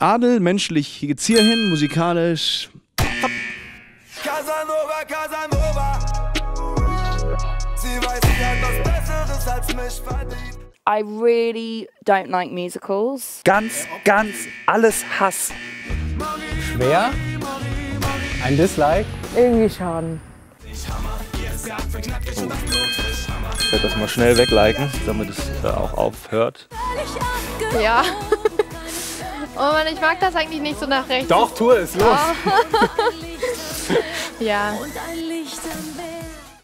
Adel, menschlich geht's hierhin, musikalisch. Hopp. Casanova, Casanova. Sie weiß, sie hat was Besseres als mich verdient. I really don't like musicals. Ganz alles Hass. Schwer. Ein Dislike. Irgendwie schaden. Oh. Ich werde das mal schnell wegliken, damit es auch aufhört. Ja. Oh Mann, ich mag das eigentlich nicht so nach rechts. Doch, tu es, los! Oh. Ja.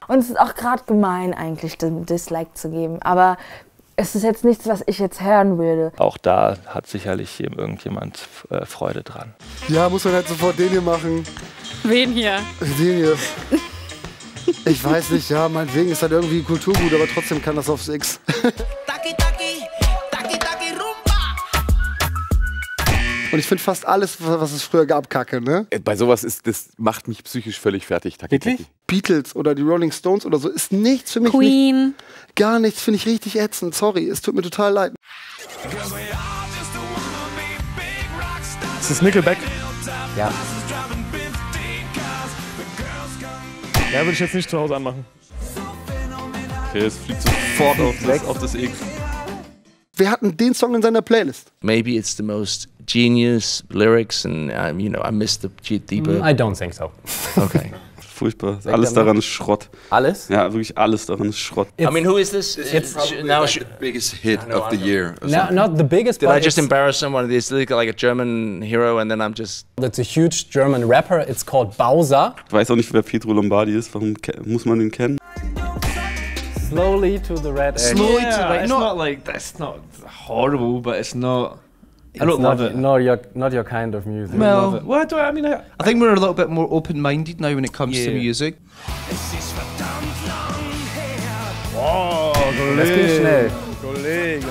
Und es ist auch gerade gemein, eigentlich den Dislike zu geben. Aber es ist jetzt nichts, was ich jetzt hören würde. Auch da hat sicherlich irgendjemand Freude dran. Ja, muss man halt sofort den hier machen. Wen hier? Den hier. Ich weiß nicht, ja, meinetwegen ist das irgendwie Kulturgut, aber trotzdem kann das aufs X. Taki Taki, Taki Taki Rumba. Und ich finde fast alles, was es früher gab, kacke, ne? Bei sowas ist, das macht mich psychisch völlig fertig, Taki Taki. Beatles oder die Rolling Stones oder so ist nichts für mich. Queen. Nicht, gar nichts, finde ich richtig ätzend, sorry, es tut mir total leid. Ist das Nickelback? Ja. Ja, würde ich jetzt nicht zu Hause anmachen. Okay, es fliegt sofort auf das X. Wir hatten den Song in seiner Playlist. Maybe it's the most genius lyrics and you know, I missed the deeper. I don't think so. Okay. Furchtbar. Alles daran ist Schrott. Alles? Ja, wirklich alles daran ist Schrott. I mean, who is this? It's now like the biggest hit of the year. No, not the biggest. Did I just embarrass someone? It's like a German hero, and then I'm just. That's a huge German rapper. It's called Bausa. Ich weiß auch nicht, wer Pietro Lombardi ist. Warum muss man den kennen? Slowly to the red edge. Slowly to the. It's not like that's not horrible, but it's not. I don't love it. No, not your kind of music. No. Well, I mean, I think we're a little bit more open-minded now when it comes to music. Oh, Kollege. Kollege.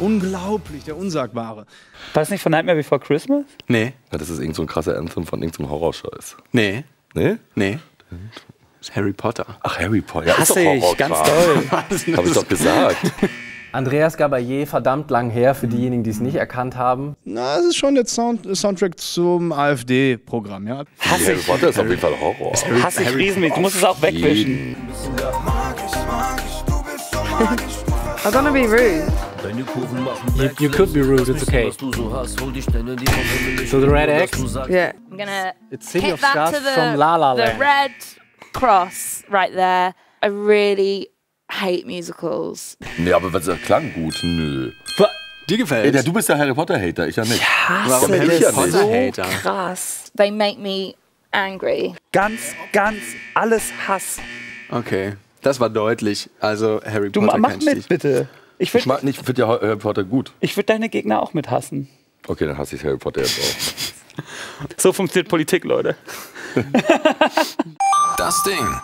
Unglaublich, der Unsagbare. War das nicht von Nightmare Before Christmas? Nee. Ja, das ist irgend so ein krasser Anthem von irgendeinem Horrorscheiß. Nee. Nee? Nee. Harry Potter. Ach, Harry Potter. Ja, hasse ich, ganz toll. Hab ich doch gesagt. Andreas Gabalier, verdammt lang her, für diejenigen, die es nicht erkannt haben. Na, es ist schon der Soundtrack zum AfD-Programm, ja. Harry Potter ist auf jeden Fall Horror. Hass ich riesig, ich muss es auch wegwischen. I'm gonna be rude. You could be rude, it's okay. So the red X? Yeah. I'm gonna hit that to the red cross right there. I really... hate musicals. Nee, aber was klang gut, nö. Dir gefällt's? Ja, du bist der Harry Potter Hater, ich ja nicht. Ja, warum ich ja nicht? So krass. They make me angry. Ganz alles Hass. Okay, das war deutlich. Also Harry Potter. Du mach mit, bitte. Ich finde ja Harry Potter gut. Ich würde deine Gegner auch mit hassen. Okay, dann hasse ich Harry Potter jetzt auch. So funktioniert Politik, Leute. Das Ding.